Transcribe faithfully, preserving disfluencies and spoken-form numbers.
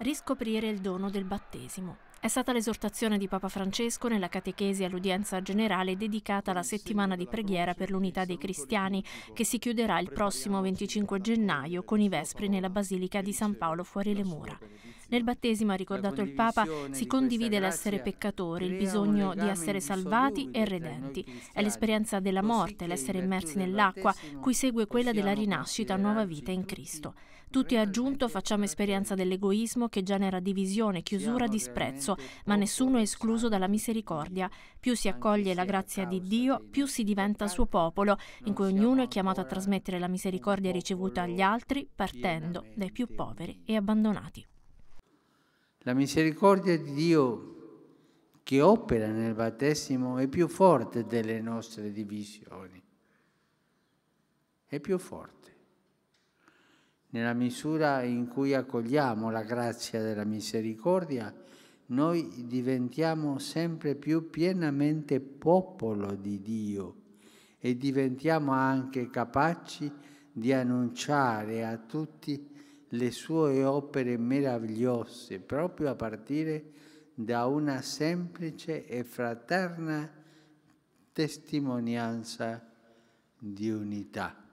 riscoprire il dono del battesimo. È stata l'esortazione di Papa Francesco nella catechesi all'udienza generale dedicata alla settimana di preghiera per l'unità dei cristiani, che si chiuderà il prossimo venticinque gennaio con i vespri nella Basilica di San Paolo fuori le mura. Nel battesimo, ha ricordato il Papa, si condivide l'essere peccatori, il bisogno di essere salvati e redenti. È l'esperienza della morte, l'essere immersi nell'acqua, cui segue quella della rinascita, nuova vita in Cristo. Tutti, ha aggiunto, facciamo esperienza dell'egoismo che genera divisione, chiusura, disprezzo, ma nessuno è escluso dalla misericordia. Più si accoglie la grazia di Dio, più si diventa suo popolo, in cui ognuno è chiamato a trasmettere la misericordia ricevuta agli altri, partendo dai più poveri e abbandonati. La misericordia di Dio che opera nel battesimo è più forte delle nostre divisioni. È più forte. Nella misura in cui accogliamo la grazia della misericordia, noi diventiamo sempre più pienamente popolo di Dio e diventiamo anche capaci di annunciare a tutti le sue opere meravigliose, proprio a partire da una semplice e fraterna testimonianza di unità.